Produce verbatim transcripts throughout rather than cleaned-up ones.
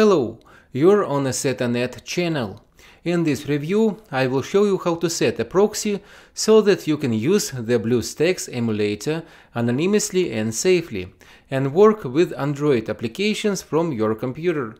Hello, you're on a SetaNet channel. In this review, I will show you how to set a proxy so that you can use the BlueStacks emulator anonymously and safely, and work with Android applications from your computer.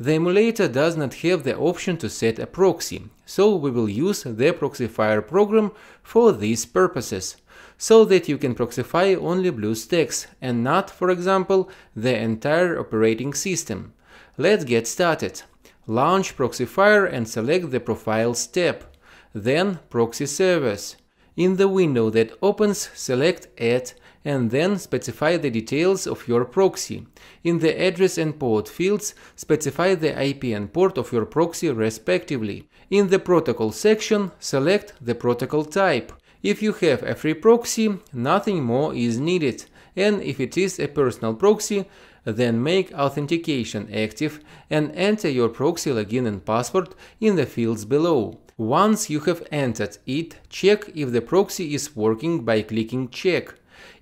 The emulator does not have the option to set a proxy, so we will use the Proxifier program for these purposes, so that you can proxify only BlueStacks and not, for example, the entire operating system. Let's get started. Launch Proxifier and select the Profiles tab, then Proxy Servers. In the window that opens, select Add and then specify the details of your proxy. In the address and port fields, specify the I P and port of your proxy respectively. In the protocol section, select the protocol type. If you have a free proxy, nothing more is needed, and if it is a personal proxy, then make authentication active and enter your proxy login and password in the fields below. Once you have entered it, check if the proxy is working by clicking Check.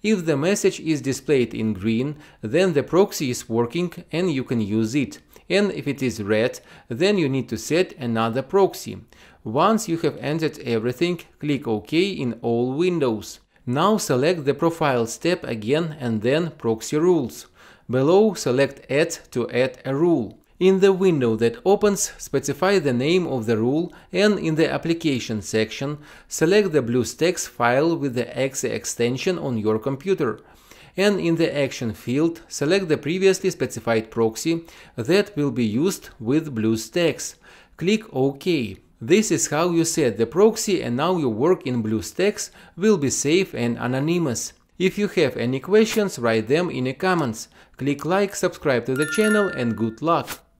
If the message is displayed in green, then the proxy is working and you can use it, and if it is red, then you need to set another proxy. Once you have entered everything, click OK in all windows. Now select the Profiles tab again and then Proxy Rules. Below, select Add to add a rule. In the window that opens, specify the name of the rule, and in the Application section, select the BlueStacks file with the A X E extension on your computer. And in the Action field, select the previously specified proxy that will be used with BlueStacks. Click OK. This is how you set the proxy, and now your work in BlueStacks will be safe and anonymous. If you have any questions, write them in the comments. Click like, subscribe to the channel, and good luck!